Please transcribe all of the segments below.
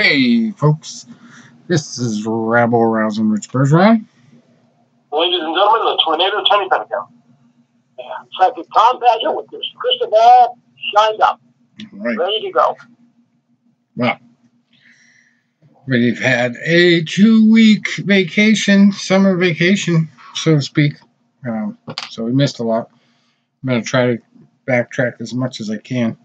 Hey folks, this is Rabble Rousing Rich Bergeron. Ladies and gentlemen, the Tornado Tony Pentecost. Psychic Tom Padgett with his crystal ball shined up. Right. Ready to go. Well, we've had a 2-week vacation, summer vacation, so to speak. So we missed a lot. I'm going to try to backtrack as much as I can.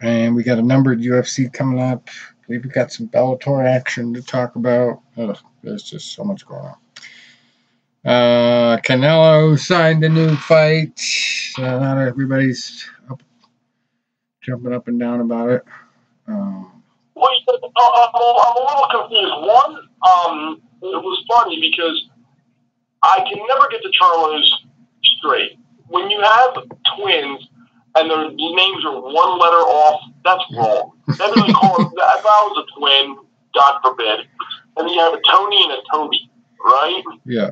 And we got a numbered UFC coming up. I believe we got some Bellator action to talk about. Ugh, there's just so much going on. Canelo signed a new fight. Not everybody's jumping up and down about it. I'm a little confused. One, it was funny because I can never get the Charlos straight. When you have twins and their names are one letter off, that's wrong. That doesn't call it, if I was a twin, God forbid, and you have a Tony and a Toby, right? Yeah.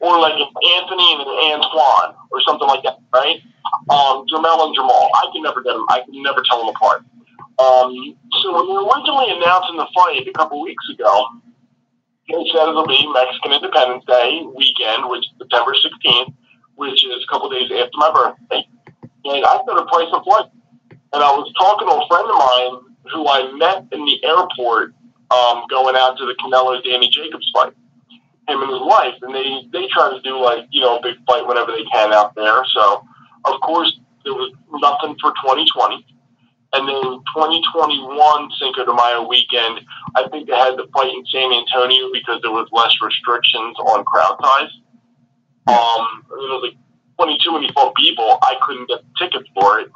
Or like an Anthony and an Antoine, or something like that, right? Jermell and Jermall. I can never get them. I can never tell them apart. So when we were originally announcing the fight a couple weeks ago, they said it'll be Mexican Independence Day weekend, which is September 16th, which is a couple days after my birthday. And I started pricing a flight. And I was talking to a friend of mine who I met in the airport going out to the Canelo-Danny Jacobs fight. Him and his wife, and they try to do, like, you know, a big fight whenever they can out there. So, of course, there was nothing for 2020. And then 2021 Cinco de Mayo weekend, I think they had the fight in San Antonio because there was less restrictions on crowd size. There was like 22 and 24 people. I couldn't get the tickets for it.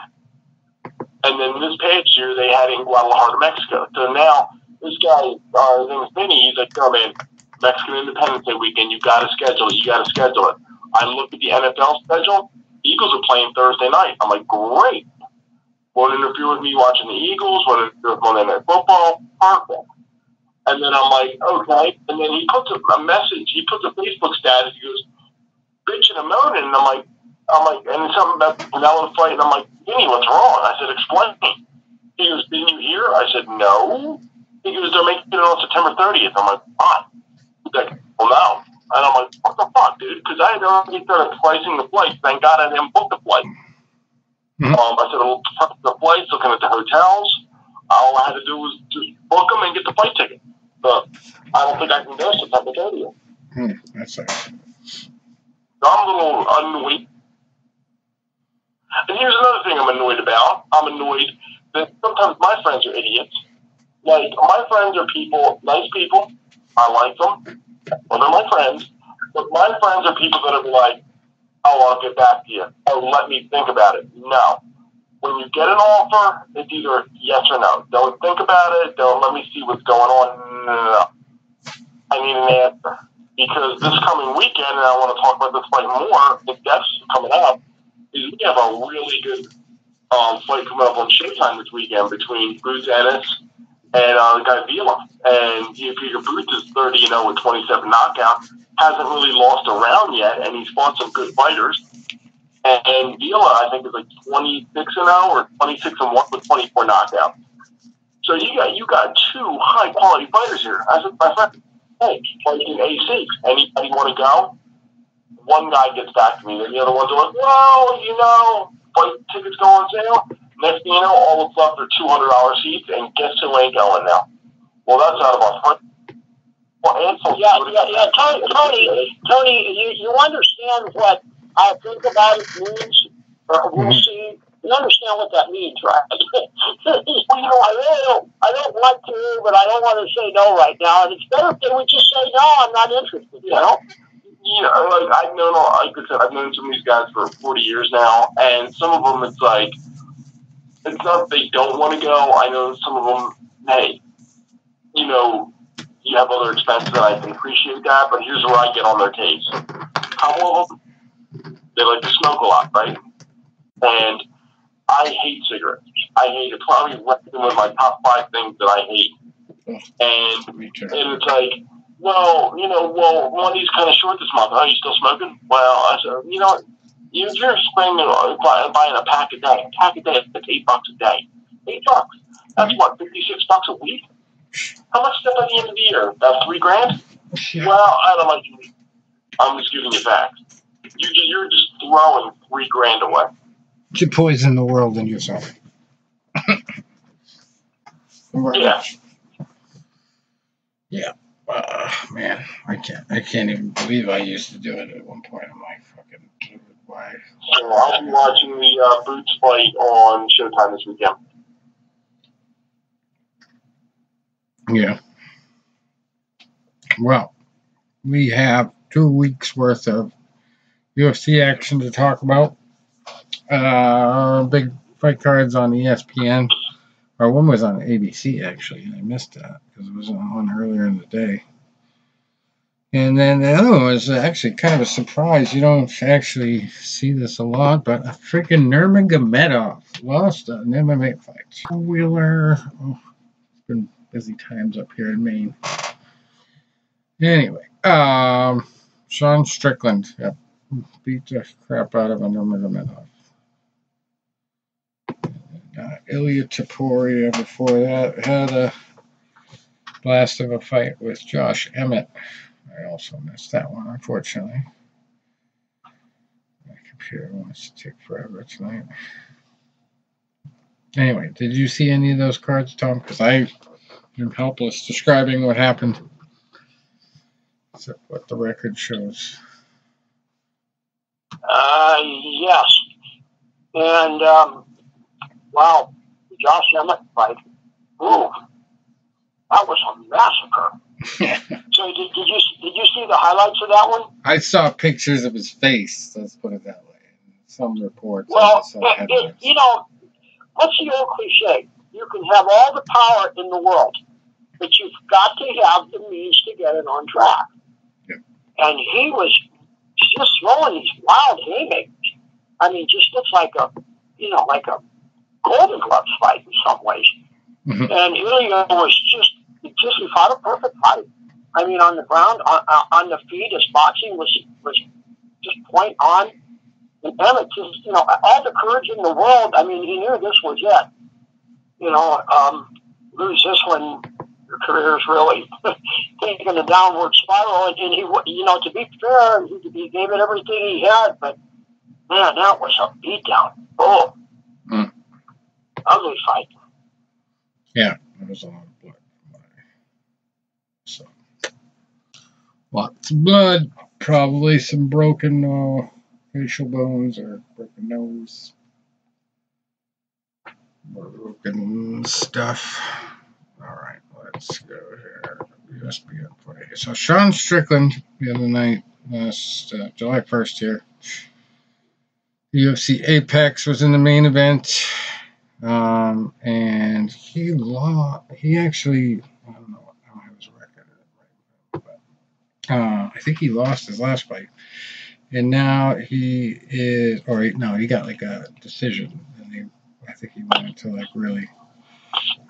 And then this past year, they had it in Guadalajara, Mexico. So now this guy, his name is Benny, he's like, oh, man, Mexican Independence Day weekend, you got to schedule it. You got to schedule it. I looked at the NFL schedule. Eagles are playing Thursday night. I'm like, great. Won't interfere with me watching the Eagles. Won't interfere with Monday Night Football. Perfect. And then I'm like, okay. And then he puts a message. He puts a Facebook status. He goes, bitching and moaning. And I'm like, and it's something about the Canelo fight. And I'm like, Vinny, what's wrong? I said, explain. He goes, didn't you hear? I said, no. He goes, they're making it on September 30th. I'm like, what? Like, well, no. And I'm like, what the fuck, dude? Because I had already started pricing the flights. Thank God I didn't book the flight. Mm-hmm. I said, I looked the flights, looking at the hotels. All I had to do was just book them and get the flight ticket. But I don't think I can go September 30th. That's right. So I'm a little annoyed. And here's another thing I'm annoyed about. I'm annoyed that sometimes my friends are idiots. Like, my friends are people, nice people. I like them. Well, they're my friends. But my friends are people that are like, oh, I'll get back to you. Oh, let me think about it. No. When you get an offer, it's either yes or no. Don't think about it. Don't let me see what's going on. No. I need an answer. Because this coming weekend, and I want to talk about this fight more, the death's coming up, is we have a really good fight coming up on Showtime this weekend between Boots Ennis and the guy Vila. And Peter Boots is 30-0 with 27 knockouts. Hasn't really lost a round yet, and he's fought some good fighters. And Vila, I think, is like 26-0 or 26-1 with 24 knockouts. So you got two high-quality fighters here. I said, my friend, hey, fighting A6. Anybody want to go? One guy gets back to me, and the other ones are like, well, you know, fight tickets go on sale. Next thing you know, all that's left are $200 seats, and guess who ain't going now? Well, that's out of our friend. Well, Ansel, yeah. Tony, you understand what I think about it means? Or we'll see. You understand what that means, right? I don't want to, but I don't want to say no right now. And it's better if they would just say no. I'm not interested. You know. Like I've known some of these guys for 40 years now, and some of them, it's like. It's not that they don't want to go. I know some of them, hey, you know, you have other expenses, and I can appreciate that, but here's where I get on their case. Couple of them, they like to smoke a lot, right? And I hate cigarettes. I hate it. Probably one of my top 5 things that I hate. And it's like, well, you know, well, money's kind of short this month. Oh, you still smoking? Well, I said, you know what? If you're spending buying a pack a day, that's $8 a day. $8. That's what, $56 a week? How much did I buy the end of the year? About $3,000? Yeah. Well, I don't like. I'm just giving it back. You're just throwing $3,000 away. To poison the world and yourself. Right. Yeah. Yeah. Man, I can't even believe I used to do it at one point. I'm like, fucking dude, why? So I'll be watching the Boots fight on Showtime this weekend. Yeah. Well, we have 2 weeks worth of UFC action to talk about. Big fight cards on ESPN. Our one was on ABC, actually, and I missed that because it wasn't on earlier in the day. And then the other one was actually kind of a surprise. You don't actually see this a lot, but a freaking Nurmagomedov lost an MMA fight. Wheeler. Oh, it's been busy times up here in Maine. Anyway, Sean Strickland beat the crap out of a Nurmagomedov. Ilia Topuria before that had a blast of a fight with Josh Emmett. I also missed that one, unfortunately. My computer wants to take forever tonight. Anyway, did you see any of those cards, Tom? Because I am helpless describing what happened, except what the record shows. Yes. And, wow, the Josh Emmett fight. Ooh, that was a massacre. So did you see the highlights of that one? I saw pictures of his face. Let's put it that way. Some reports. Well, you know, what's the old cliche? You can have all the power in the world, but you've got to have the means to get it on track. Yep. And he was just throwing these wild haymakers. I mean, just looks like a, you know, like a Golden Gloves fight in some ways. Mm-hmm. And Ilia was just he fought a perfect fight. I mean, on the ground, on the feet, his boxing was just point on. And Emmett just, you know, all the courage in the world. I mean, he knew this was it. You know, lose this one, your career's really taking a downward spiral. And he, you know, to be fair, he gave it everything he had. But man, that was a beatdown. Oh. Mm. Ugly fight. Yeah, there was a lot of blood. So, lots of blood, probably some broken facial bones or broken nose, broken stuff. All right, let's go here. ESPN play. So Sean Strickland the other night, last July 1st here. UFC Apex was in the main event. And he lost. He actually, I don't know how I was recorded it right now, but I think he lost his last fight, and now he is, or no, he got like a decision, and I think he wanted to like really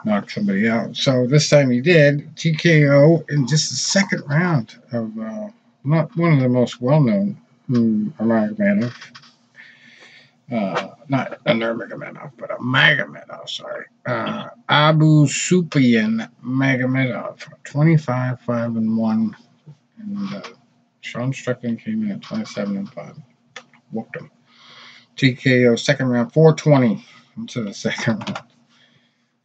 knock somebody out. So this time he did TKO in just the second round of not one of the most well-known Magomedov. Not a Nurmagomedov, but a Magomedov, sorry. Abu Supian Magomedov, 25-5-1. And Sean Strickland came in at 27-5. Whooped him. TKO second round, 420 into the second round.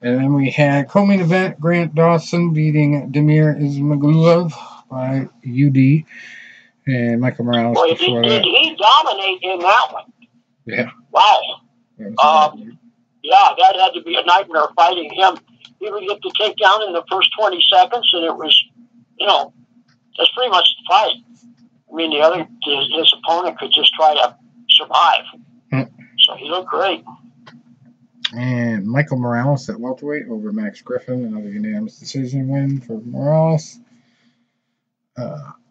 And then we had co-main event, Grant Dawson beating Demir Ismagulov by UD. And Michael Morales before that. He dominated in that one. Yeah. Wow. Yeah, that had to be a nightmare fighting him. He would get the takedown in the first 20 seconds, and it was, you know, that's pretty much the fight. I mean, his opponent could just try to survive. Mm-hmm. So he looked great. And Michael Morales at welterweight over Max Griffin, another unanimous decision win for Morales.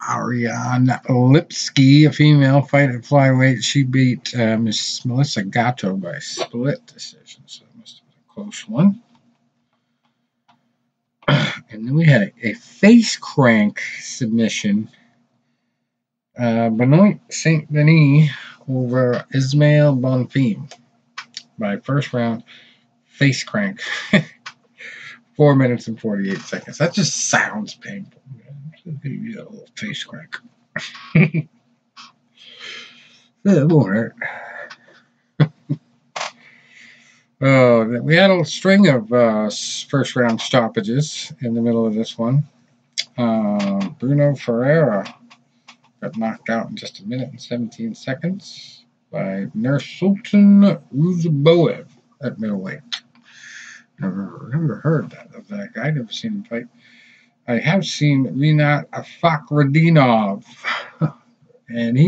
Ariane Lipsky, a female, fight at flyweight. She beat Miss Melissa Gatto by split decision, so it must have been a close one. And then we had a face crank submission. Benoit Saint-Denis over Ismael Bonfim by first round face crank. 4 minutes and 48 seconds. That just sounds painful. I'll give you that little face crack. It won't hurt. We had a string of first round stoppages in the middle of this one. Bruno Ferreira got knocked out in just a minute and 17 seconds by Nursultan Ruzaboev at middleweight. Never heard of that guy. Never seen him fight. I have seen Renat Fakhradinov, and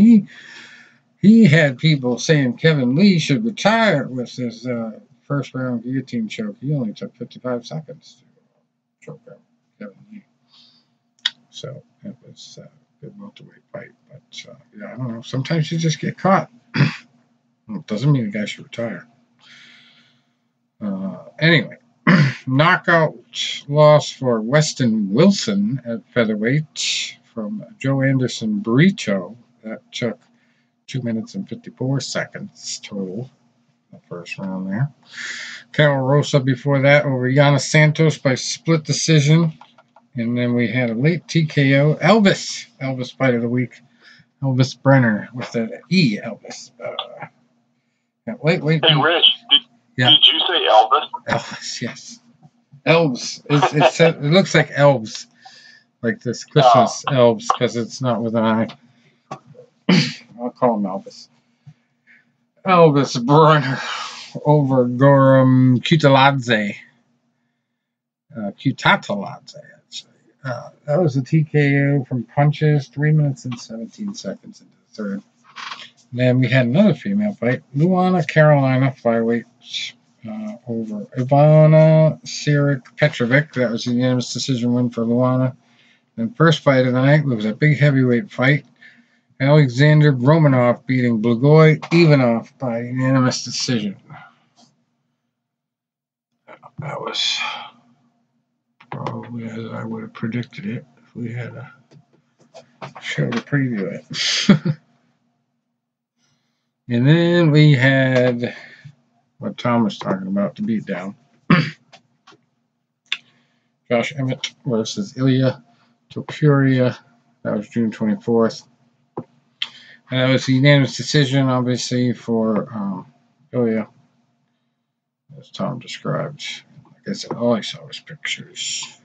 he had people saying Kevin Lee should retire with his first round guillotine choke. He only took 55 seconds to choke out Kevin Lee. So it was a good welterweight fight. But yeah, I don't know. Sometimes you just get caught. It doesn't mean a guy should retire. Anyway. Knockout loss for Weston Wilson at featherweight from Joe Anderson Burrito. That took 2 minutes and 54 seconds total, the first round there. Cal Rosa before that over Yana Santos by split decision. And then we had a late TKO. Elvis fight of the week. Elvis Brenner with that E, Elvis. Wait. Hey, Rich. Yeah. Did you say Elvis? Elvis, yes. Elves. It looks like elves, like this Christmas elves, because it's not with an I. I'll call him Elvis. Elvis Brenner over Goran Cutaladze. Cutaladze, actually. That was a TKO from punches, 3 minutes and 17 seconds into the third. Then we had another female fight, Luana Carolina flyweight over Ivana Sirik Petrovic. That was a unanimous decision win for Luana. And first fight of the night was a big heavyweight fight. Alexander Romanov beating Blagoy Ivanov by unanimous decision. That was probably as I would have predicted it if we had a show to preview it. And then we had what Tom was talking about, the beatdown. Josh Emmett versus Ilia Topuria. That was June 24th. And that was the unanimous decision, obviously, for Ilia, as Tom described. Like I said, all I saw was pictures.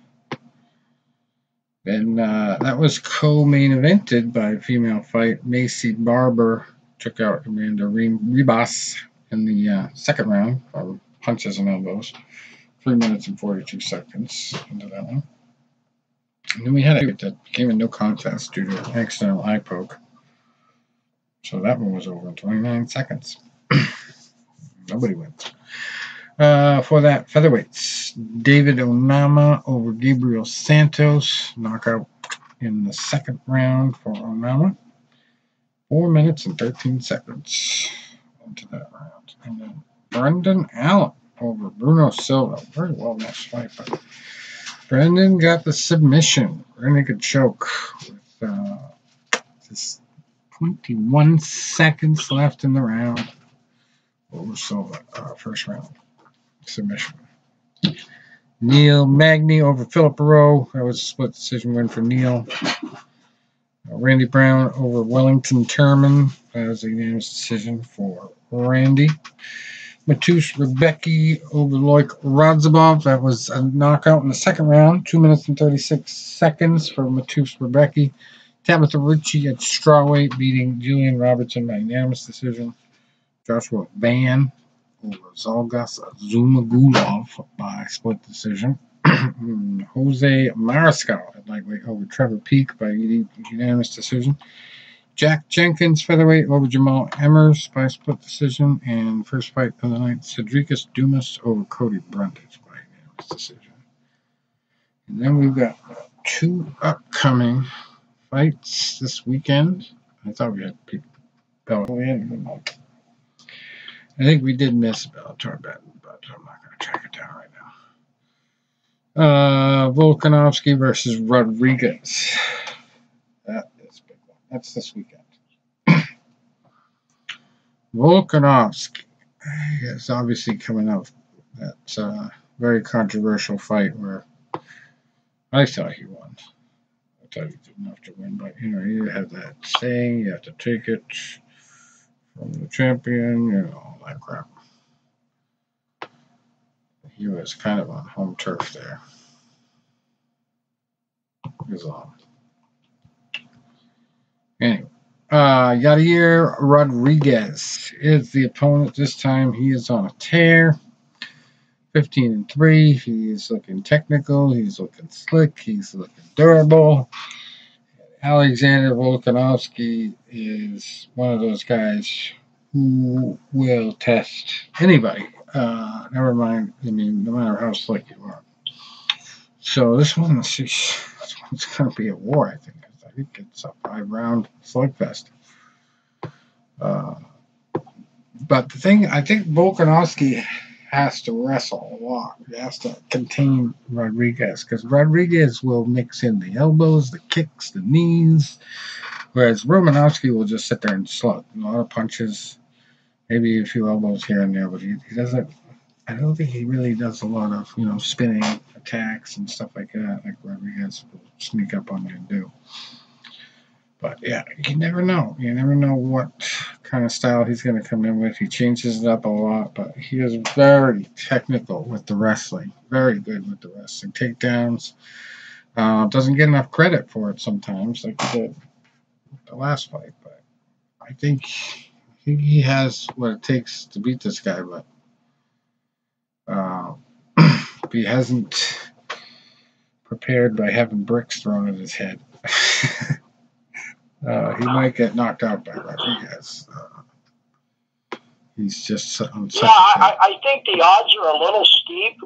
Then that was co-main evented by a female fight, Macy Barber. Took out Amanda Ribas in the second round from punches and elbows. 3 minutes and 42 seconds into that one. And then we had a that became a no contest due to an accidental eye poke. So that one was over in 29 seconds. Nobody wins. For that, featherweights. David Onama over Gabriel Santos. Knockout in the second round for Onama. 4 minutes and 13 seconds into that round. And then Brendan Allen over Bruno Silva. Very well matched fight, but Brendan got the submission. Brendan could choke with just 21 seconds left in the round over Silva, first round submission. Neil Magny over Philip Rowe. That was a split decision win for Neil. Randy Brown over Wellington Turman. That was a unanimous decision for Randy. Matusz Rebeky over Loik Radzibov. That was a knockout in the second round. 2 minutes and 36 seconds for Matusz Rebeky. Tabitha Ritchie at strawweight beating Julian Robertson by unanimous decision. Joshua Van over Zalgas Zumagulov by split decision. Jose Mariscal at lightweight over Trevor Peak by unanimous decision. Jack Jenkins featherweight over Jamal Emers by split decision. And first fight of the night, Cedricus Dumas over Cody Brundage by unanimous decision. And then we've got 2 upcoming fights this weekend. I thought we had people. I think we did miss Bellator, but I'm not going to track it down right now. Volkanovski versus Rodriguez. That is a big one. That's this weekend. Volkanovski is obviously coming up. That very controversial fight where I thought he won. I thought he did enough to win, but you know, you have that saying, you have to take it from the champion, you know, all that crap. He was kind of on home turf there. Is all. Anyway, Yadier Rodriguez is the opponent this time. He is on a tear. 15-3. He's looking technical. He's looking slick. He's looking durable. Alexander Volkanovski is one of those guys who will test anybody. Never mind. I mean, no matter how slick you are. So this one's going to be a war, I think. I think it's a 5-round slugfest. But the thing, I think Volkanovski has to wrestle a lot. He has to contain Rodriguez, because Rodriguez will mix in the elbows, the kicks, the knees, whereas Romanovsky will just sit there and slug. A lot of punches, maybe a few elbows here and there, but he doesn't. I don't think he really does a lot of, you know, spinning attacks and stuff like that, like Rodriguez will sneak up on you and do. But yeah, you never know. You never know what kind of style he's going to come in with. He changes it up a lot, but he is very technical with the wrestling. Very good with the wrestling. Takedowns. Doesn't get enough credit for it sometimes, like he did the last fight. But I think he has what it takes to beat this guy, but he hasn't prepared by having bricks thrown at his head. He might get knocked out by Rodriguez. He's just on such I think the odds are a little steep.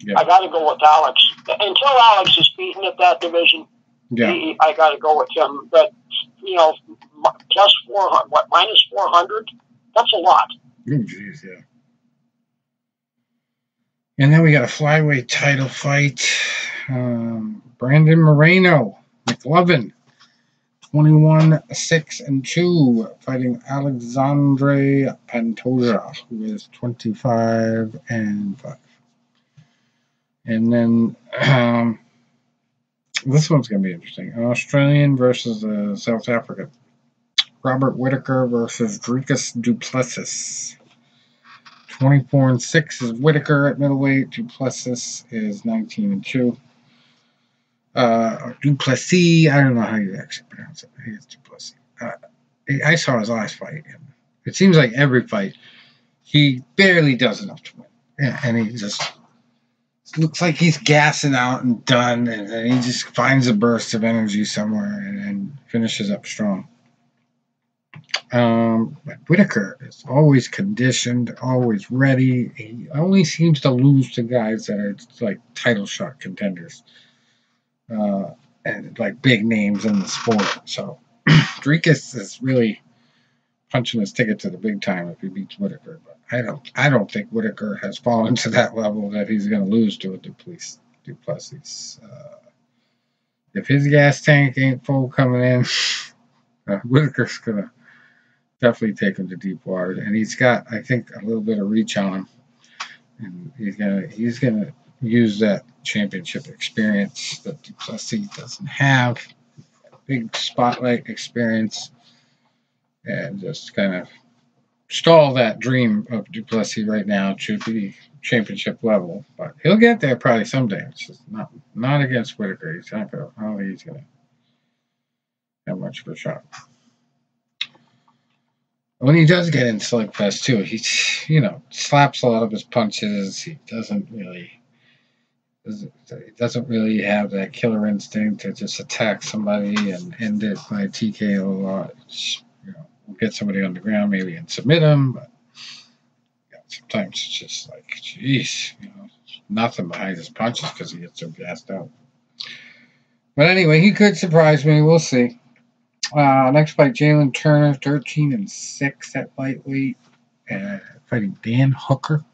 Yeah. I got to go with Alex. Until Alex is beaten at that division, yeah. I got to go with him. But, you know, plus 400, what, minus 400? That's a lot. Oh, jeez, yeah. And then we got a flyweight title fight. Brandon Moreno, McLovin, 21-6-2, fighting Alexandre Pantoja, who is 25-5. And then this one's going to be interesting. An Australian versus a South African. Robert Whittaker versus Dricus Du Plessis. 24-6 is Whittaker at middleweight. Du Plessis is 19-2. Du Plessis, I don't know how you actually pronounce it. I think it's Du Plessis. I saw his last fight. It seems like every fight, he barely does enough to win. Yeah, and he just looks like he's gassing out and done, and he just finds a burst of energy somewhere and finishes up strong. But Whittaker is always conditioned, always ready. He only seems to lose to guys that are like title shot contenders, and like big names in the sport. So Dricus is really punching his ticket to the big time if he beats Whittaker. But I don't think Whittaker has fallen to that level that he's going to lose to a Du Plessis. If his gas tank ain't full coming in, Whittaker's gonna definitely take him to deep water, and he's got, I think, a little bit of reach on him, and he's gonna use that championship experience that Du Plessis doesn't have, big spotlight experience, and just kind of stall that dream of Du Plessis right now to be championship level. But he'll get there probably someday. It's just not against Whittaker. He's not gonna. I don't think he's gonna have much of a shot. When he does get in slugfest too, he, you know, slaps a lot of his punches. He doesn't really have that killer instinct to just attack somebody and end it by TKO a lot. It's, you know, we'll get somebody on the ground maybe and submit them, but yeah, sometimes it's just like, jeez, you know, nothing behind his punches because he gets so gassed out. But anyway, he could surprise me. We'll see. Next fight, Jalen Turner, 13-6 at lightweight, fighting Dan Hooker,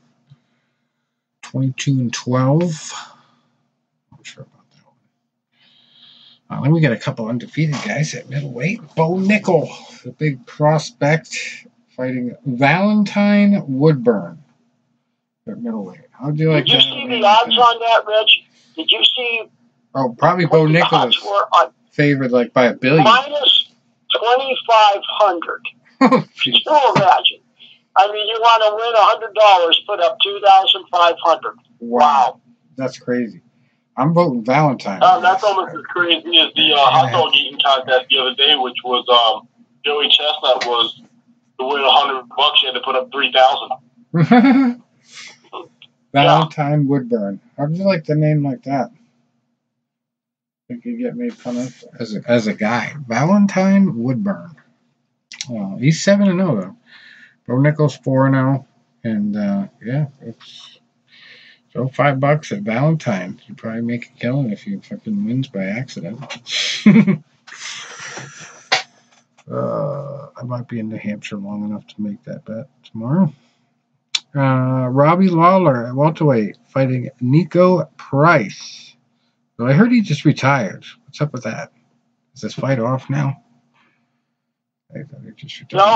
22-12. I'm not sure about that one. Then we got a couple undefeated guys at middleweight. Bo Nickel, the big prospect, fighting Valentine Woodburn, They're middleweight. How'd you like that? Did you see the odds on that, Rich? Did you see? Oh, probably Bo Nicholas favored like by a billion. Minus 2,500. Can you imagine? I mean, you want to win $100, put up 2,500. Wow. That's crazy. I'm voting Valentine. That's almost as crazy as the hot dog eating contest the other day, which was Joey Chestnut was to win $100. You had to put up 3,000. Valentine Woodburn. How do you like the name like that? It could get me punished as a guy. Valentine Woodburn. Well, he's 7-0 though. Bo Nichols 4-0, and yeah, it's so $5 at Valentine. You probably make a killing if he fucking wins by accident. I might be in New Hampshire long enough to make that bet tomorrow. Robbie Lawler at welterweight fighting Nico Price. So I heard he just retired. What's up with that? Is this fight off now? No,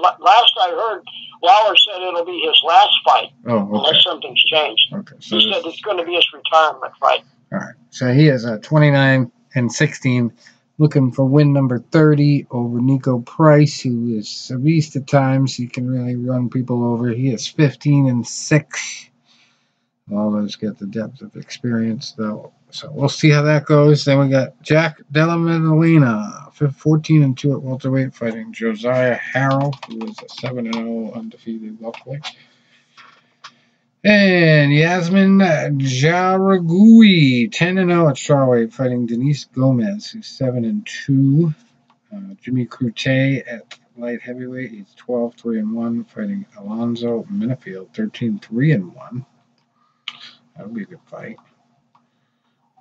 last I heard, Lawler said it'll be his last fight. Oh, okay. Unless something's changed. Okay, so he said it's going to be his retirement fight. All right. So he is 29-16, looking for win number 30 over Nico Price, who is a beast at times. He can really run people over. He is 15-6. Lawler's got the depth of experience, though. So we'll see how that goes. Then we got Jack Della Maddalena, 14-2 at welterweight, fighting Josiah Harrell, who is a 7-0 undefeated welterweight. And Yasmin Jaragoui, 10-0 at strawweight, fighting Denise Gomez, who's 7-2. Jimmy Crute at light heavyweight, he's 12-3-1, fighting Alonzo Minifield, 13-3-1. That'll be a good fight.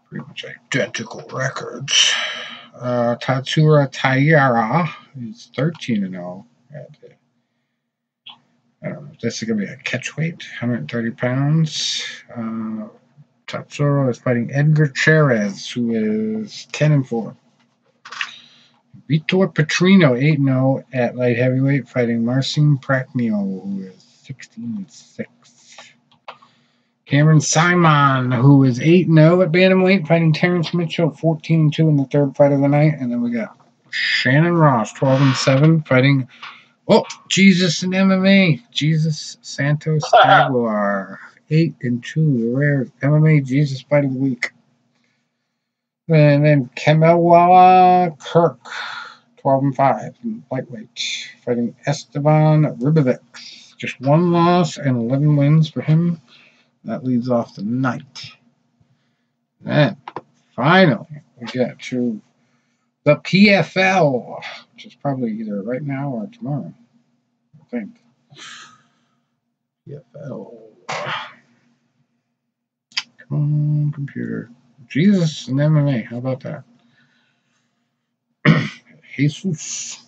Pretty much identical records. Tatsura Taira is 13-0. I don't know. This is going to be a catch weight, 130 pounds. Tatsuro is fighting Edgar Cherez, who is 10-4. Vitor Petrino, 8-0 at light heavyweight, fighting Marcin Praknio, who is 16-6. Cameron Simon, who is 8-0 at bantamweight, fighting Terrence Mitchell, 14-2 in the third fight of the night. And then we got Shannon Ross, 12-7, fighting, oh, Jesus in MMA. Jesus Santos Aguilar, 8-2, the rare MMA Jesus fight of the week. And then Kamelwala Kirk, 12-5, in lightweight, fighting Esteban Ribovic. Just one loss and 11 wins for him. That leads off the night. Then, finally, we get to the PFL, which is probably either right now or tomorrow, I think. PFL. Come on, computer. Jesus and MMA. How about that? Jesus.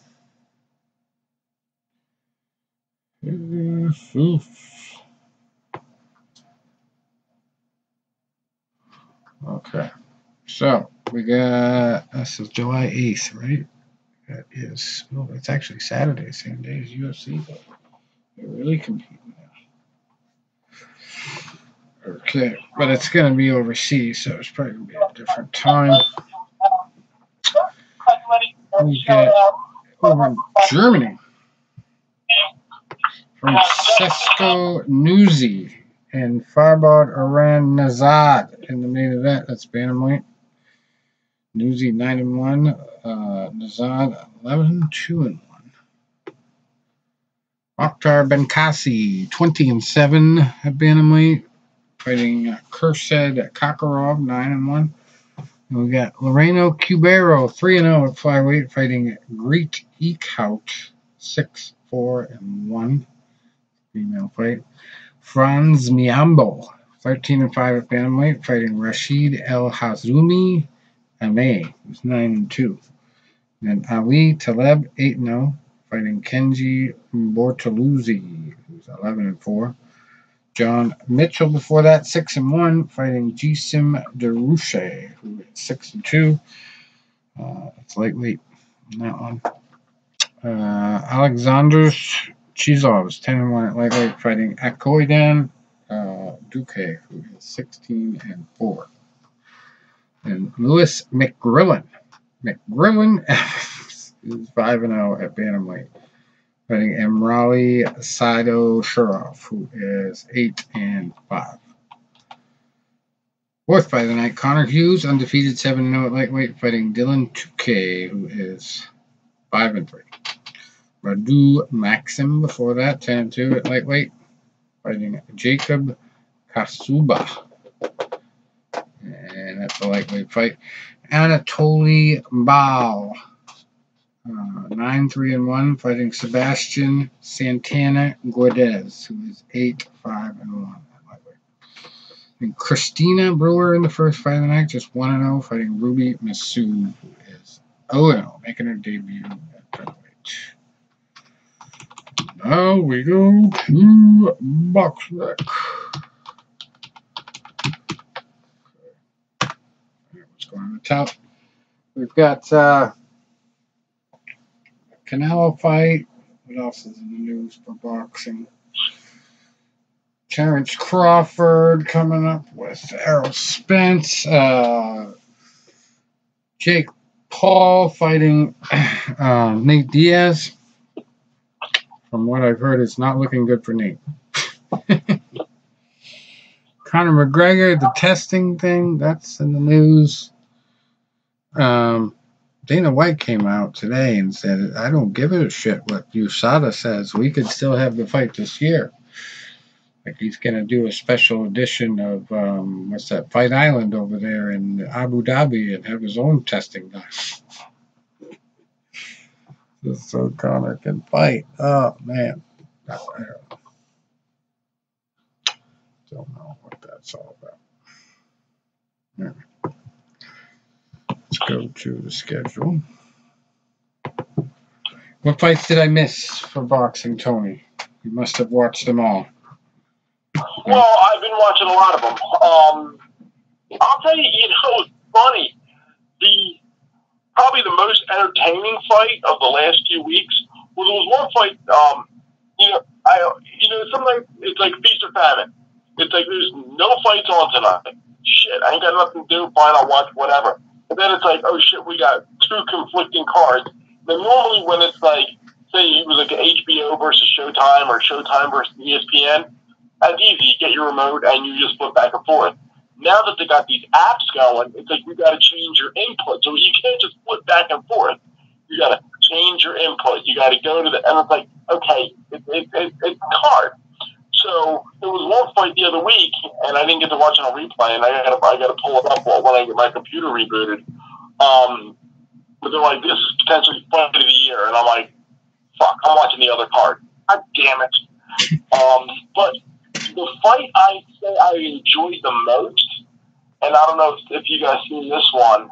Jesus. Okay, so we got, this is July 8th, right? That is, well, it's actually Saturday, same day as UFC, but they're really competing now. Okay, but it's going to be overseas, so it's probably going to be a different time. We got over in Germany, Francesco Nuzzi and Farbad Aran Nazad in the main event. That's bantamweight. Nuzzi 9-1, Nazad 11-2-1. Akhtar Benkasi 20-7 at bantamweight, fighting Khurshed Kakarov 9-1. And we got Loreno Cubero 3-0 at flyweight, fighting Greet Eekhout 6-4-1. Female fight. Franz Miambo, 13-5 at bantamweight, fighting Rashid El Hazroumi Ameh, who's 9-2. And Ali Taleb, 8-0, fighting Kenji Bortoluzzi, who's 11-4. John Mitchell before that, 6-1, fighting Jisim Deruche, who is 6-2. It's lightweight on that one. Alexander Chizov is 10-1 at lightweight, fighting Akoydan Duque, who is 16-4. And Lewis McGrillan. McGrillan is 5-0 at bantamweight, fighting Emrali Saido-Shurov, who is 8-5. Fourth fight of the night, Connor Hughes, undefeated 7-0 at lightweight, fighting Dylan Tukay, who is 5-3. Radu Maxim before that, 10-2 at lightweight, fighting Jacob Kasuba. And that's a lightweight fight. Anatoly Bal, 9-3-1, fighting Sebastian Santana Guedes, who is 8-5-1 at lightweight. And Christina Brewer in the first fight of the night, just 1-0, fighting Ruby Masood, who is 0-0, making her debut at lightweight. Now we go to BoxRec. On the top, we've got Canelo fight. What else is in the news for boxing? Terrence Crawford coming up with Errol Spence. Jake Paul fighting Nate Diaz. From what I've heard, it's not looking good for Nate. Conor McGregor, the testing thing, that's in the news. Dana White came out today and said, I don't give a shit what USADA says. We could still have the fight this year. Like he's going to do a special edition of, what's that, Fight Island over there in Abu Dhabi and have his own testing done. Just so Conor can fight. Oh, man. I don't know what that's all about. All right. Let's go to the schedule. What fights did I miss for boxing, Tony? You must have watched them all. Well, I've been watching a lot of them. I'll tell you, it's funny. Probably the most entertaining fight of the last few weeks was one fight. Sometimes it's like feast or famine. It's like there's no fights on tonight. Shit, I ain't got nothing to do. Fine, I'll watch whatever. And then it's like, oh shit, we got two conflicting cards. Then normally when it's like, say it was like HBO versus Showtime or Showtime versus ESPN, that's easy. You get your remote and you just flip back and forth. Now that they got these apps going, it's like you got to change your input. So you can't just flip back and forth. You got to change your input. You got to go to the, and it's like, okay, it's hard. So there was one fight the other week, and I didn't get to watch it on replay, and I got to pull it up when I get my computer rebooted. But they're like, this is potentially fight of the year, and I'm like, fuck, I'm watching the other card. God damn it! But the fight I say I enjoyed the most, and I don't know if you guys seen this one,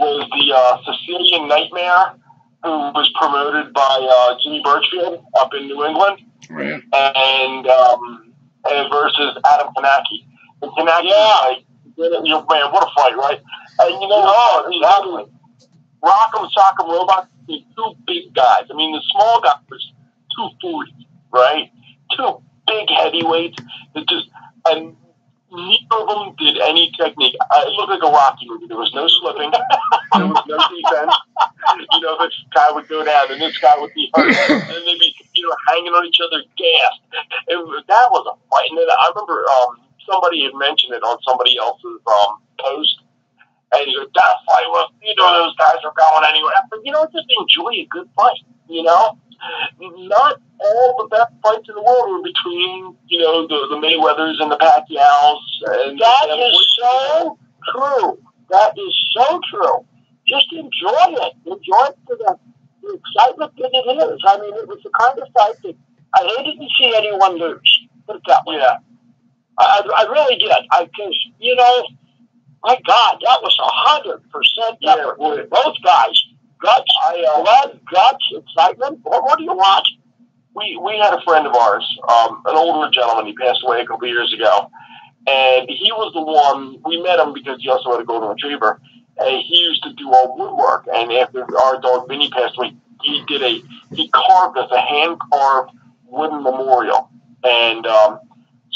was the Sicilian Nightmare, who was promoted by Jimmy Birchfield up in New England, right. And versus Adam Kanacki. And Kanacki, yeah. Man, what a fight, right? And you know, Rock'em Sock'em Robots, these two big guys. I mean, the small guy was 240, right? Two big heavyweights that just, and neither of them did any technique. It looked like a Rocky movie. There was no slipping, there was no defense. You know, this guy would go down and this guy would be hurt, and they'd be, you know, hanging on each other, gassed. That was a fight. And then I remember somebody had mentioned it on somebody else's post, and he goes, that fight was, you know, those guys were going anywhere. But you know, just enjoy a good fight, you know. Not all the best fights in the world were between, you know, the Mayweathers and the Pacquiaos. And that is so true. That is so true. Just enjoy it. Enjoy it for the excitement that it is. I mean, it was the kind of fight that I hated to see anyone lose. Put it that way. Yeah. I really did. Because, you know, my God, that was 100% effort. Yeah, both guys. Guts, blood, guts, excitement. What do you want? We had a friend of ours, an older gentleman. He passed away a couple years ago, and he was the one. We met him because he also had a golden retriever, and he used to do all woodwork. And after our dog Vinny passed away, he carved us a hand carved wooden memorial, and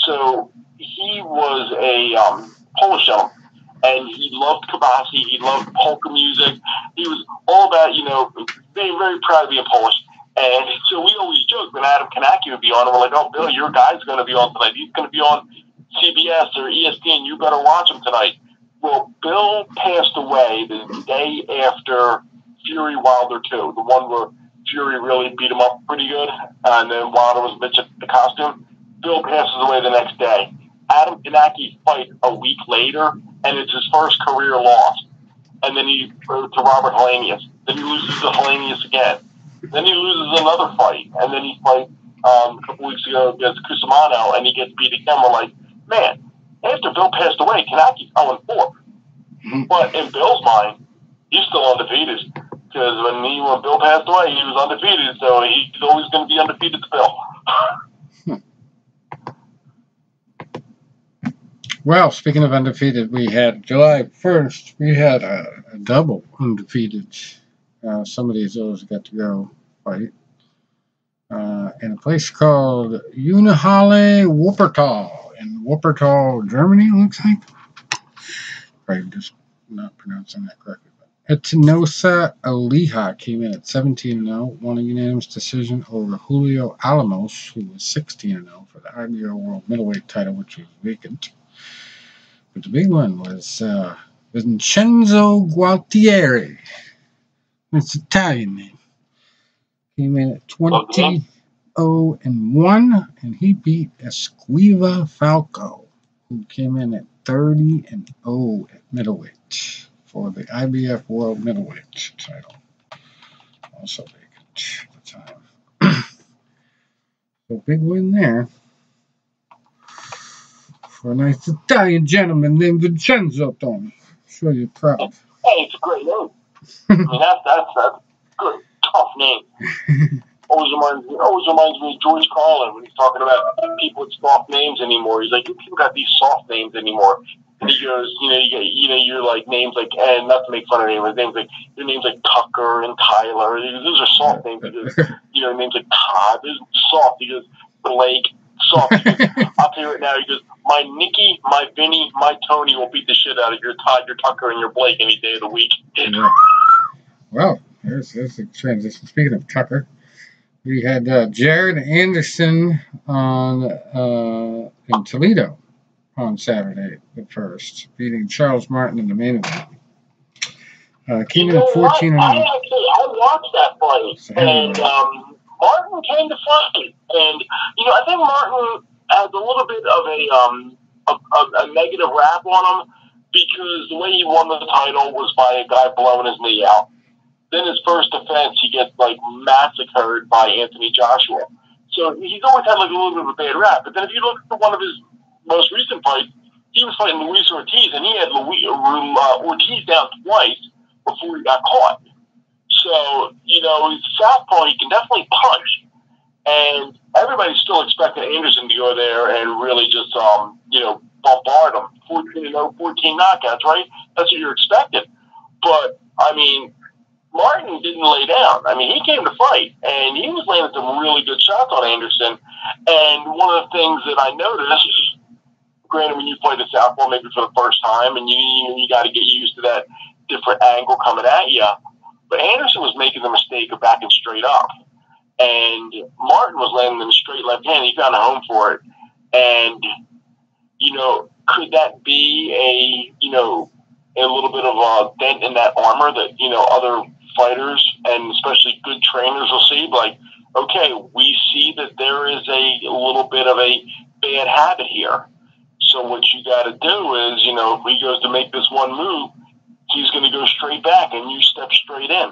So he was a Polish gentleman, and he loved kibasi, he loved polka music. He was all about, you know, very, very proud to be a Polish. And so we always joked when Adam Kanacki would be on, and we're like, oh, Bill, your guy's going to be on tonight. He's going to be on CBS or ESPN. You better watch him tonight. Well, Bill passed away the day after Fury Wilder 2, the one where Fury really beat him up pretty good, and then Wilder was bitching at the costume. Bill passes away the next day. Adam Kanacki fight a week later, and it's his first career loss. And then he goes to Robert Helenius. Then he loses to Helenius again. Then he loses another fight, and then he fights a couple weeks ago against Cusimano, and he gets beat again. We're like, man, after Bill passed away, Kanaki's 0-4. But in Bill's mind, he's still undefeated, because when Bill passed away, he was undefeated, so he's always going to be undefeated to Bill. Well, speaking of undefeated, we had July 1st, we had a double undefeated. Some of these others got to go fight in a place called Unihalle Wuppertal in Wuppertal, Germany. It looks like. Probably just not pronouncing that correctly. But Etinosa Eliha came in at 17-0, won a unanimous decision over Julio Alamos, who was 16-0 for the IBO World Middleweight title, which was vacant. But the big one was Vincenzo Gualtieri. It's Italian name. Came in at 20-0-1, and he beat Esquiva Falco, who came in at 30-0 at middleweight for the IBF World Middleweight title. Also vacant at the time. So big win there for a nice Italian gentleman named Vincenzo Tony. I'm sure you're proud. Hey, it's a great name. I mean, that's a good, tough name. Always reminds me of George Carlin when he's talking about people with soft names anymore. He's like, you people got these soft names anymore. And he goes, you're like names like, and not to make fun of anyone, names like, your names like Tucker and Tyler. He goes, those are soft names. He goes, names like Todd, those are soft. He goes, Blake, soft. He goes, I'll tell you right now, he goes, my Nikki, my Vinny, my Tony will beat the shit out of your Todd, your Tucker, and your Blake any day of the week. Yeah. Well, there's the transition. Speaking of Tucker, we had Jared Anderson on in Toledo on Saturday the 1st, beating Charles Martin in the main event. Came in at 14-0. I watched that fight, and Martin came to fight, and I think Martin has a little bit of a negative rap on him because the way he won the title was by a guy blowing his knee out. Then his first defense, he gets, massacred by Anthony Joshua. So he's always had, a little bit of a bad rap. But then if you look at one of his most recent fights, he was fighting Luis Ortiz, and he had Ortiz down twice before he got caught. So, he's a southpaw, he can definitely punch. And everybody's still expecting Anderson to go there and really just, bombard him. 14 knockouts, right? That's what you're expecting. But, Martin didn't lay down. He came to fight, and he was landing some really good shots on Anderson. And one of the things that I noticed, granted, when you play the southpaw maybe for the first time, and you got to get used to that different angle coming at you, but Anderson was making the mistake of backing straight up, and Martin was landing them straight left hand. He found a home for it, and could that be a little bit of a dent in that armor that other fighters and especially good trainers will see? Like, okay, we see that there is a little bit of a bad habit here. So what you got to do is, if he goes to make this one move, he's going to go straight back, and you step straight in.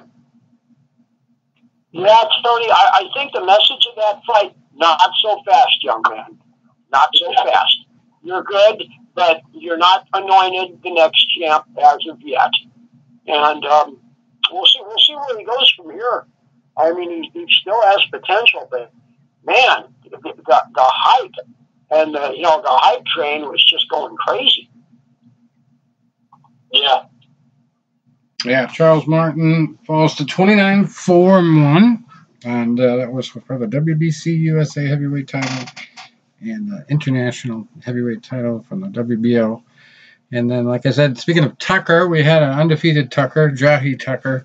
Max, Tony, I think the message of that fight: not so fast, young man. Not so fast. You're good, but you're not anointed the next champ as of yet. And we'll see where he goes from here. He still has potential, but man, the hype and the hype train was just going crazy. Yeah. Yeah, Charles Martin falls to 29-4-1, and that was for the WBC USA heavyweight title and the international heavyweight title from the WBO. And then, like I said, speaking of Tucker, we had an undefeated Tucker, Jahi Tucker,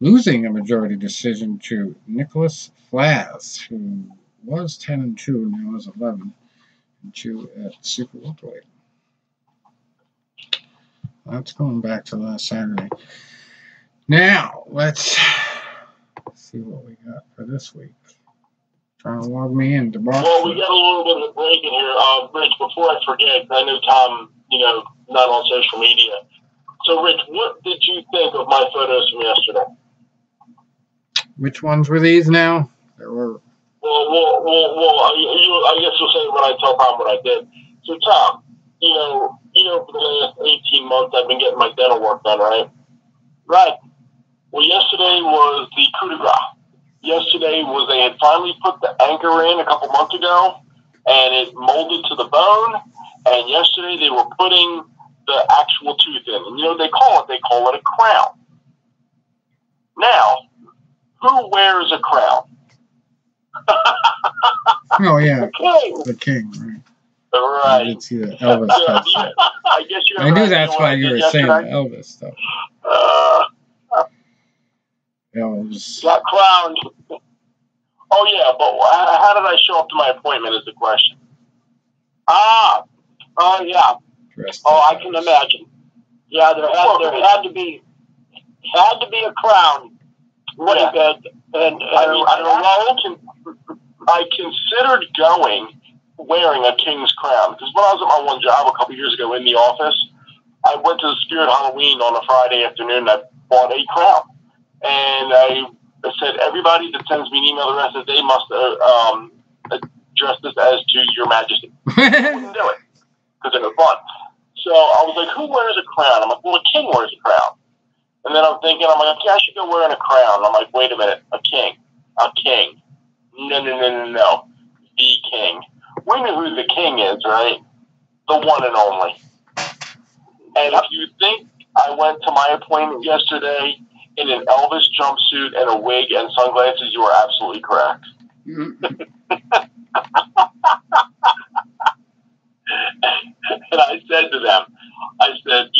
losing a majority decision to Nicholas Flaz, who was 10-2 and now is 11-2 at super welterweight. That's going back to last Saturday. Now, let's see what we got for this week. Trying to log me in to box. Well, we got a little bit of a break in here. Rich, before I forget, I know Tom, you know, not on social media. So, Rich, what did you think of my photos from yesterday? Which ones were these now? There were. Well, I guess you'll say when I tell Tom what I did. So, Tom, you know, for the last 18 months, I've been getting my dental work done, right? Right. Well, yesterday was the coup de grace. Yesterday was they had finally put the anchor in a couple months ago, and it molded to the bone. And yesterday they were putting the actual tooth in. And, you know, they call it a crown. Now, who wears a crown? Oh, yeah. The king, right? Right. I did see the Elvis stuff. I guess you. I knew that's why you were saying the Elvis stuff. Elvis got clowned. Oh yeah, but how did I show up to my appointment? Is the question. Ah, oh yeah. I can imagine. Yeah, there had to be a crown. What is that? And I considered going. Wearing a king's crown, because when I was at my one job a couple years ago in the office, I went to the Spirit Halloween on a Friday afternoon and I bought a crown, and I said, everybody that sends me an email the rest of the day must address this as to your majesty. I wouldn't do it because it was fun. So I was like, who wears a crown? I'm like, well, a king wears a crown. And then I'm thinking, I'm like, yeah, I should go wearing a crown. And I'm like, wait a minute, a king, no, the king. We know who the king is, right? The one and only. And if you think I went to my appointment yesterday in an Elvis jumpsuit and a wig and sunglasses, you are absolutely correct. And I said to them, because,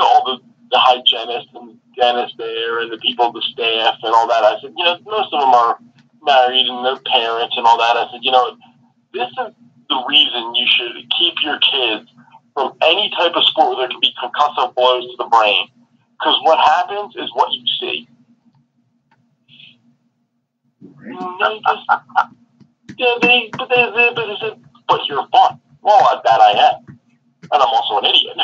all the hygienists and the dentists there and the people, the staff and all that, I said, most of them are married and their parents and all that. I said, this is the reason you should keep your kids from any type of sport where there can be concussive blows to the brain. Because what happens is what you see. But you're fun. Well, that I am. And I'm also an idiot.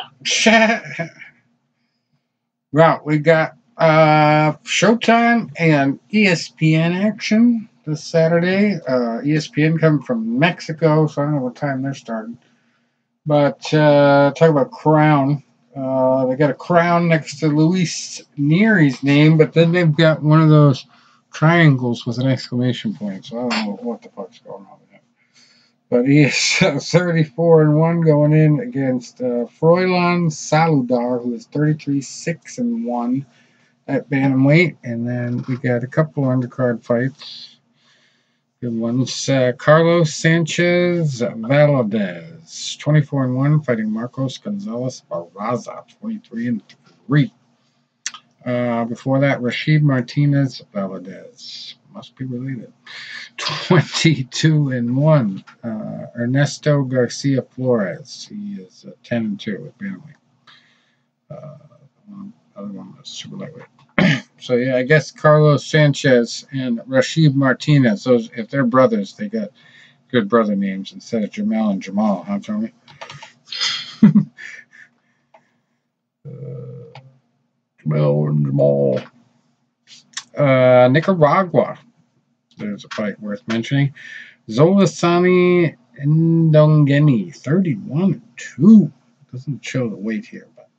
Well, we got Showtime and ESPN action. This Saturday, ESPN coming from Mexico, so I don't know what time they're starting. But talk about crown. They got a crown next to Luis Neri's name, but then they've got one of those triangles with an exclamation point, so I don't know what the fuck's going on with that. But he is 34-1 going in against Froilan Saludar, who is 33-6-1 at bantamweight. And then we got a couple undercard fights. Good ones. Carlos Sanchez Valadez, 24-1, fighting Marcos Gonzalez Barraza, 23-3. Before that, Rashid Martinez Valadez, must be related, 22-1. Ernesto Garcia Flores, he is 10-2 at bantamweight. Other one was super lightweight. So, yeah, I guess Carlos Sanchez and Rashid Martinez, those, if they're brothers, they got good brother names instead of Jermell and Jermall, huh, Tony? Jermell and Jermall. Nicaragua. There's a fight worth mentioning. Zolasani Ndongeni, 31-2. Doesn't show the weight here, but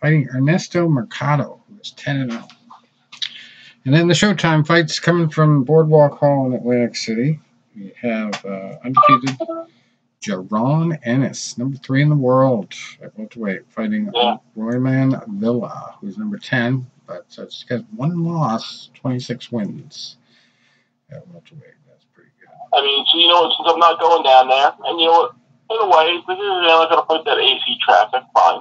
fighting Ernesto Mercado, who is 10-0. And then the Showtime fights coming from Boardwalk Hall in Atlantic City. We have undefeated Jaron Ennis, number 3 in the world at welterweight, fighting Royman Vila, who's number 10, but she's got one loss, 26 wins at welterweight. That's pretty good. I mean, so you know what, since I'm not going down there, and you know what, in a way, this is not going to put that AC traffic, fine.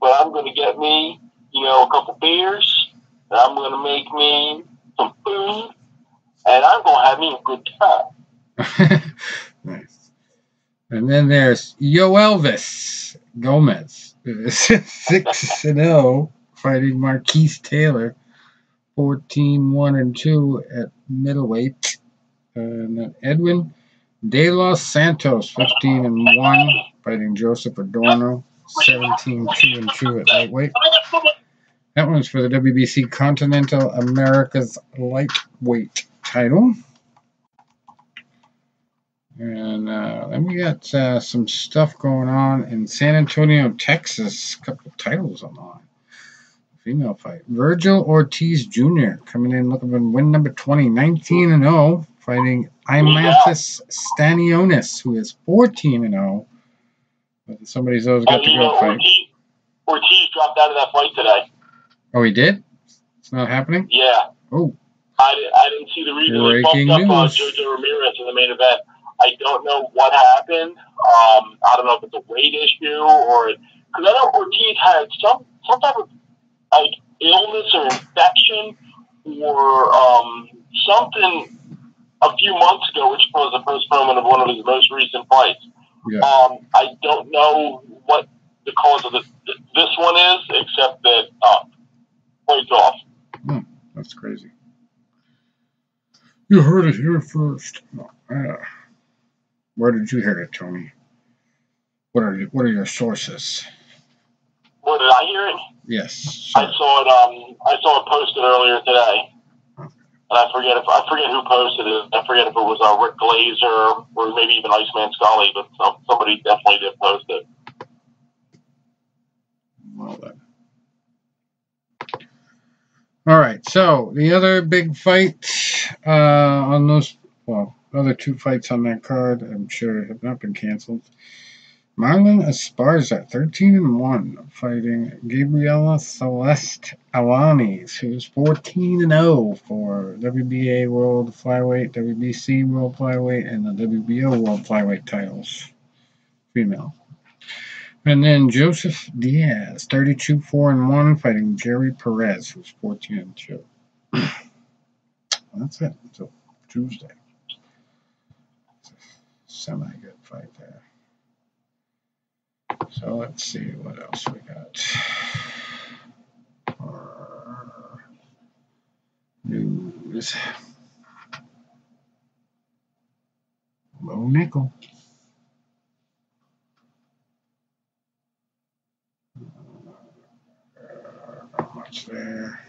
But I'm going to get me, you know, a couple beers, and I'm going to make me some food, and I'm going to have me a good time. Nice. And then there's Yo Elvis Gomez, 6-0, fighting Marquise Taylor, 14-1-2 at middleweight. And then Edwin De Los Santos, 15-1, fighting Joseph Adorno, 17-2-2 at lightweight. That one's for the WBC Continental America's lightweight title. And then we got some stuff going on in San Antonio, Texas. A couple of titles on the line. Female fight. Virgil Ortiz Jr. coming in looking for win number 20, 19-0, fighting Imantis Stanionis, who is 14-0. But somebody's always got to go fight. Ortiz dropped out of that fight today. Oh, he did? It's not happening? Yeah. Oh. I didn't see the reason. Breaking news. Jojo Ramirez in the main event. I don't know what happened. I don't know if it's a weight issue or because I know Ortiz had some type of like illness or infection or something a few months ago, which was a postponement of one of his most recent fights. Yeah. I don't know what the cause of this one is, except that points off. Hmm. That's crazy. You heard it here first. Where did you hear it, Tony? What are your sources? Where did I hear it? Yes. Sorry. I saw it posted earlier today. And I forget who posted it. I forget if it was Rick Glazer or maybe even Iceman Scully, but somebody definitely did post it. Well then. All right. So the other big fight on those, well, other two fights on that card, I'm sure have not been canceled. Marlon Esparza, 13-1, fighting Gabriela Celeste Alanis, who's 14-0 for WBA World Flyweight, WBC World Flyweight, and the WBO World Flyweight titles, female. And then Joseph Diaz, 32-4-1, fighting Jerry Perez, who's 14-2. That's it until Tuesday. It's a semi-good fight there. So let's see what else we got. Our news. Low nickel. Not much there.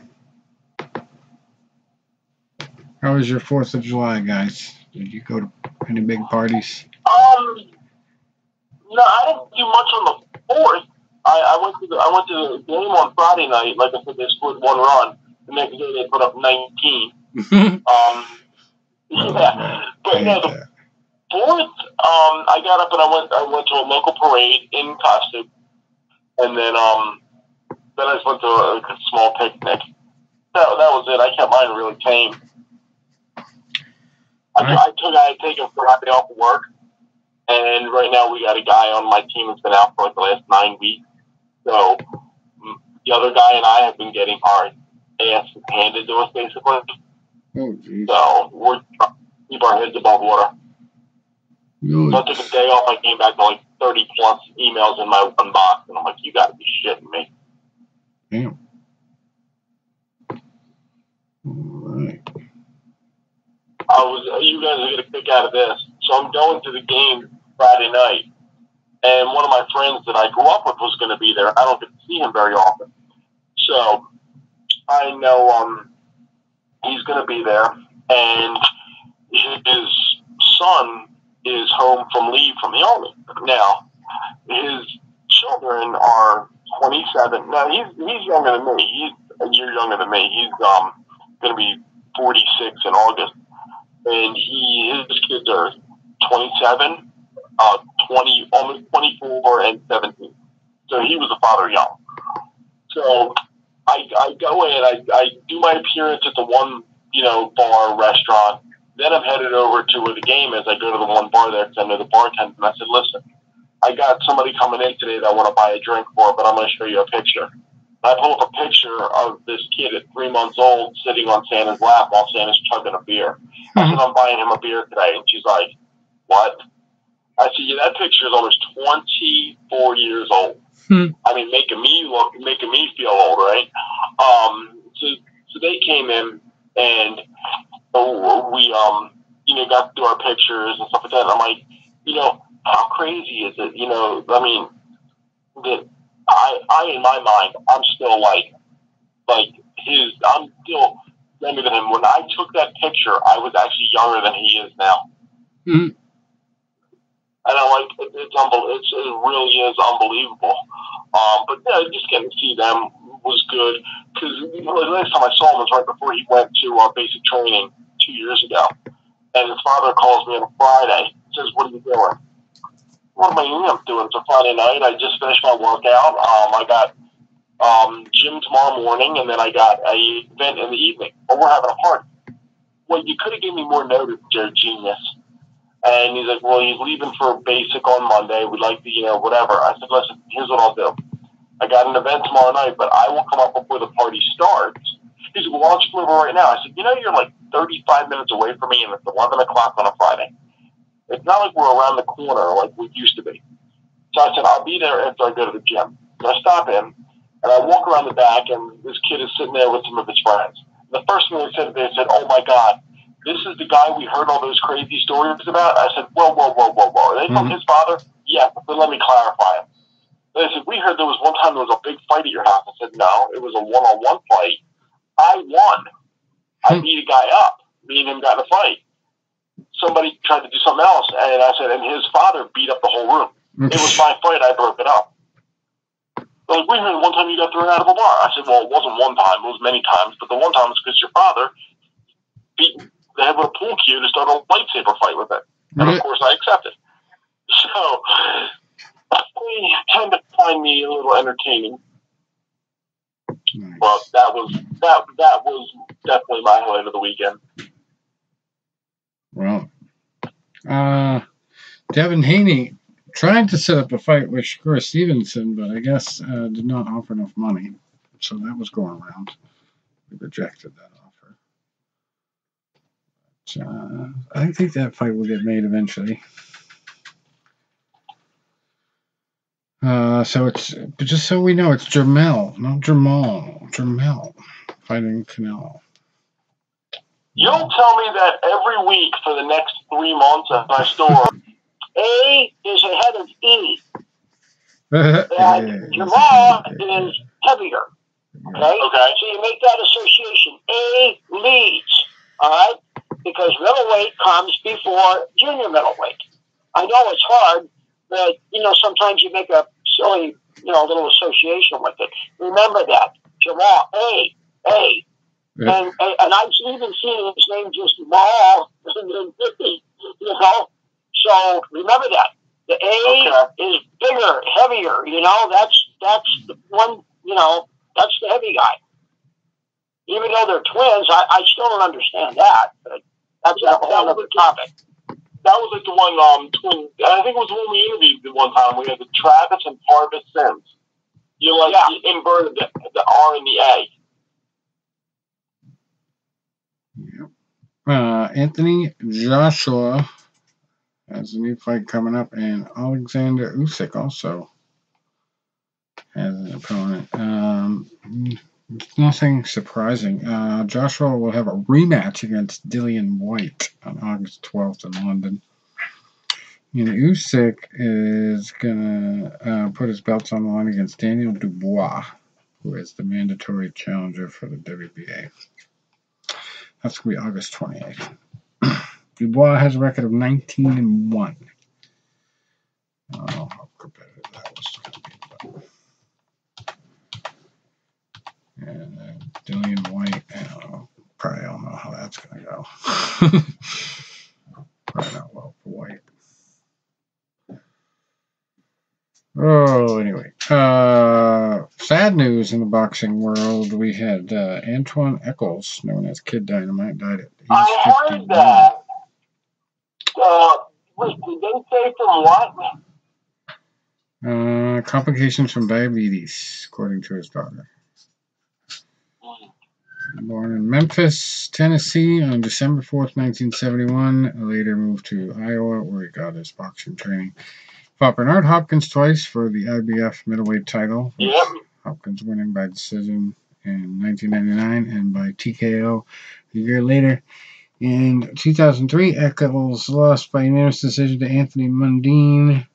How was your 4th of July, guys? Did you go to any big parties? No, I didn't do much on the 4th. I went to the game on Friday night. Like I said, they scored one run. The next day they put up 19. But no, the 4th, I got up and I went to a local parade in costume, and then I just went to a small picnic. That was it. I kept mine really tame. I had taken Friday off work. And right now we got a guy on my team that's been out for like the last 9 weeks. So the other guy and I have been getting our ass handed to us, basically. Oh, geez. So we're trying to keep our heads above water. Really? So I took a day off. I came back to like 30+ emails in my one box. And I'm like, you got to be shitting me. Damn. All right. You guys are going to kick out of this. So I'm going to the game Friday night, and one of my friends that I grew up with was going to be there. I don't get to see him very often. So I know he's going to be there, and his son is home from leave from the Army. Now, his children are 27. No, he's younger than me. You're younger than me. He's going to be 46 in August, and his kids are 27, 20, almost 24, and 17. So he was a father young. So I go in, I do my appearance at the one, you know, bar, restaurant Then I'm headed over to where the game is. I go to the one bar there because I know the bartender. And I said, listen, I got somebody coming in today that I want to buy a drink for, but I'm going to show you a picture. And I pull up a picture of this kid at 3 months old sitting on Santa's lap while Santa's chugging a beer. Mm-hmm. I said, I'm buying him a beer today. And she's like, what? I said, yeah, that picture is almost 24 years old. Mm-hmm. I mean, making me feel old, right? So they came in and we, you know, got through our pictures and stuff like that. And I'm like, you know, how crazy is it? You know, I mean, I in my mind, I'm still like his. I'm still younger than him. When I took that picture, I was actually younger than he is now. Mm-hmm. And I'm like, it really is unbelievable. But yeah, just getting to see them was good because the last time I saw him was right before he went to basic training 2 years ago. And his father calls me on a Friday. He says, "What are you doing?" What am I doing? It's a Friday night. I just finished my workout. I got gym tomorrow morning, and then I got a event in the evening. But we're having a party. Well, you could have given me more notice, Joe Genius. And he's like, well, he's leaving for basic on Monday. We'd like to, you know, whatever. I said, listen, here's what I'll do. I got an event tomorrow night, but I will come up before the party starts. He's like, well, I'll just come over right now. I said, you know, you're like 35 minutes away from me, and it's 11 o'clock on a Friday. It's not like we're around the corner like we used to be. So I said, I'll be there after I go to the gym. And I stop him, and I walk around the back, and this kid is sitting there with some of his friends. And the first thing they said, oh, my God. This is the guy we heard all those crazy stories about. I said, whoa. Are they from his father? Yeah, but let me clarify it. They said, we heard there was one time there was a big fight at your house. I said, no, it was a one-on-one fight. I won. I beat a guy up. Me and him got in a fight. Somebody tried to do something else, and I said, and his father beat up the whole room. It was my fight. I broke it up. Like, we heard one time you got thrown out of a bar. I said, well, it wasn't one time. It was many times, but the one time was because your father beat they have a pool cue to start a lightsaber fight with it. And, of course, I accepted. So, they tend to find me a little entertaining. Nice. Well, that was definitely my highlight of the weekend. Well, Devin Haney tried to set up a fight with Shakur Stevenson, but I guess did not offer enough money. So that was going around. We rejected that. I think that fight will get made eventually. So it's, but just so we know, it's Jermell, not Jermall. Jermell fighting Canelo. You'll tell me that every week for the next 3 months at my store. A is ahead of E. And Jermall is heavier. Okay. So you make that association. A leads. All right? Because middleweight comes before junior middleweight. I know it's hard, but, you know, sometimes you make a silly, you know, little association with it. Remember that. Jermall, A. Yeah. And I've even seen his name just Mal, you know? So remember that. The A is bigger, heavier, you know? That's the one, you know, that's the heavy guy. Even though they're twins, I still don't understand that, but that's a whole other topic. That was like the one twin. I think it was the one we interviewed the one time. We had the Travis and Parvis Sims. You like you inverted the R and the A. Anthony Joshua has a new fight coming up, and Alexander Usyk also has an opponent. Nothing surprising. Joshua will have a rematch against Dillian White on August 12th in London. And Usyk is going to put his belts on the line against Daniel Dubois, who is the mandatory challenger for the WBA. That's going to be August 28th. Dubois has a record of 19-1. I don't know how competitive that was going to be. And Dillian White, probably don't know how that's going to go. Probably not well for White. Oh, anyway. Sad news in the boxing world. We had Antoine Echols, known as Kid Dynamite, died at age 51. I heard that. Wait, did they say from what? Complications from diabetes, according to his daughter. Born in Memphis, Tennessee on December 4th, 1971. Later moved to Iowa, where he got his boxing training. Fought Bernard Hopkins twice for the IBF middleweight title. Yep. Hopkins winning by decision in 1999 and by TKO a year later. In 2003, Eccles lost by unanimous decision to Anthony Mundine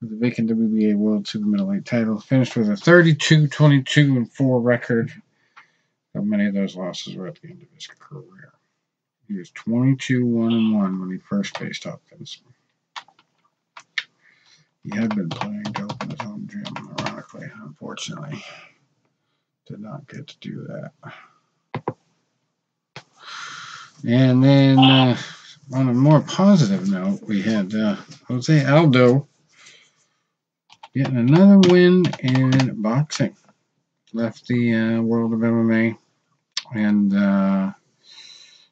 for the vacant WBA World Super Middleweight title. Finished with a 32-22-4 record. How many of those losses were at the end of his career? He was 22-1-1 when he first faced Hopkins. He had been playing dope in his home gym, ironically. Unfortunately, did not get to do that. And then, on a more positive note, we had Jose Aldo getting another win in boxing. Left the world of MMA. And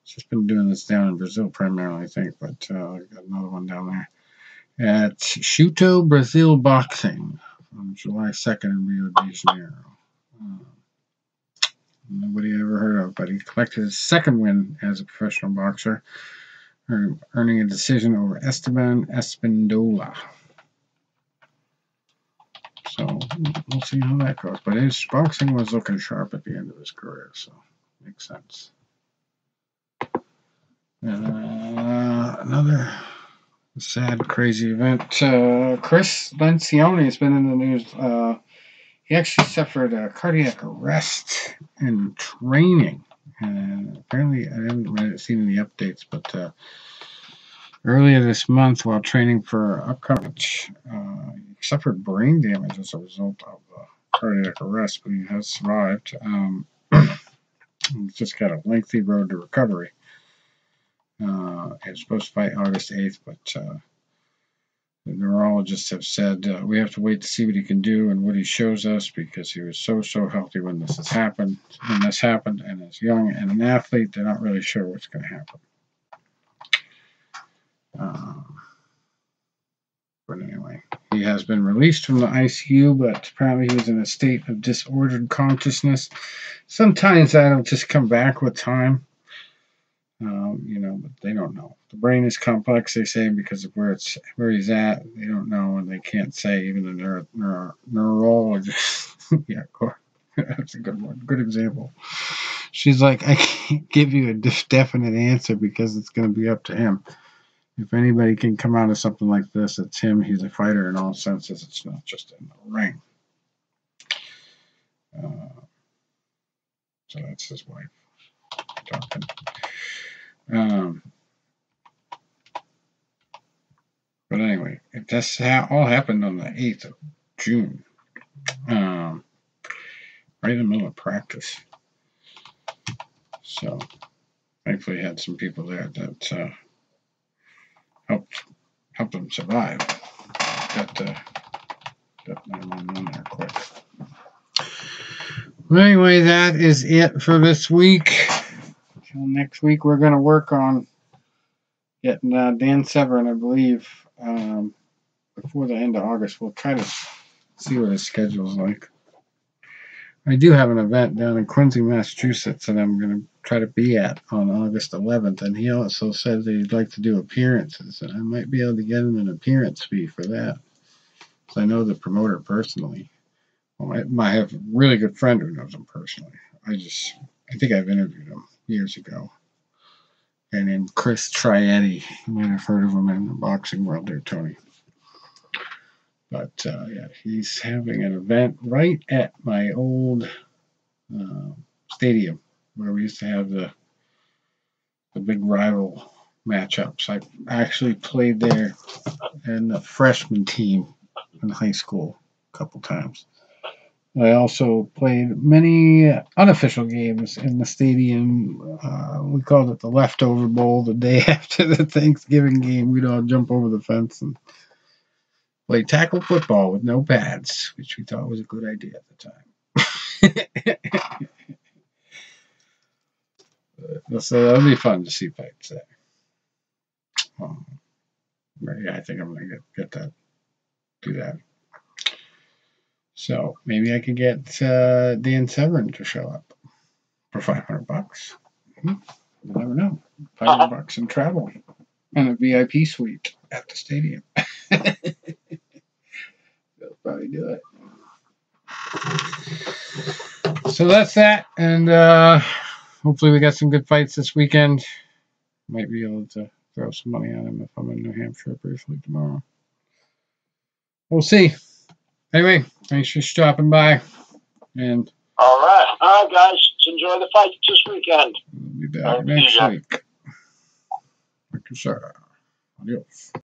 just been doing this down in Brazil primarily, I think, but got another one down there at Chuto Brazil Boxing on July 2nd in Rio de Janeiro. Nobody ever heard of, but he collected his second win as a professional boxer, earning a decision over Esteban Espindola. So we'll see how that goes. But his boxing was looking sharp at the end of his career, so makes sense. Another sad, crazy event. Chris Lencioni has been in the news. He actually suffered a cardiac arrest in training. And apparently, I haven't seen any updates, but earlier this month, while training for upcoming, he suffered brain damage as a result of a cardiac arrest, but he has survived. He's just got a lengthy road to recovery. It's supposed to fight August 8th, but the neurologists have said we have to wait to see what he can do and what he shows us, because he was so healthy when this happened, and as young and an athlete, they're not really sure what's going to happen. But anyway, he has been released from the ICU, but apparently he was in a state of disordered consciousness. Sometimes that'll just come back with time. You know, but they don't know. The brain is complex, they say, because of where he's at. They don't know, and they can't say. Even the neurologist. Yeah, of course. That's a good one. Good example. She's like, I can't give you a definite answer because it's going to be up to him. If anybody can come out of something like this, it's him. He's a fighter in all senses. It's not just in the ring. So that's his wife talking. But anyway, if that's all happened on the 8th of June, right in the middle of practice. So, thankfully, had some people there that helped them survive. Got 911 there quick. Well, anyway, that is it for this week. Well, next week we're going to work on getting Dan Severn, I believe, before the end of August. We'll try to see what his schedule's like. I do have an event down in Quincy, Massachusetts, that I'm going to try to be at on August 11th, and he also said that he'd like to do appearances, and I might be able to get him an appearance fee for that, because I know the promoter personally. Well, I have a really good friend who knows him personally. I think I've interviewed him years ago. And then Chris Trietti, you might have heard of him in the boxing world there, Tony. But yeah, he's having an event right at my old stadium where we used to have the big rival matchups. I actually played there in the freshman team in high school a couple times. I also played many unofficial games in the stadium. We called it the Leftover Bowl. The day after the Thanksgiving game, we'd all jump over the fence and play tackle football with no pads, which we thought was a good idea at the time. So that'll be fun to see fights there. But yeah, I think I'm going to get that, do that. So maybe I could get Dan Severn to show up for $500. Mm-hmm. You never know. $500 and travel and a VIP suite at the stadium. They'll probably do it. So that's that, and hopefully we got some good fights this weekend. Might be able to throw some money on him if I'm in New Hampshire briefly tomorrow. We'll see. Anyway, thanks for stopping by. And all right, guys, enjoy the fights this weekend. We'll be back next week. Thank you, sir. Adios.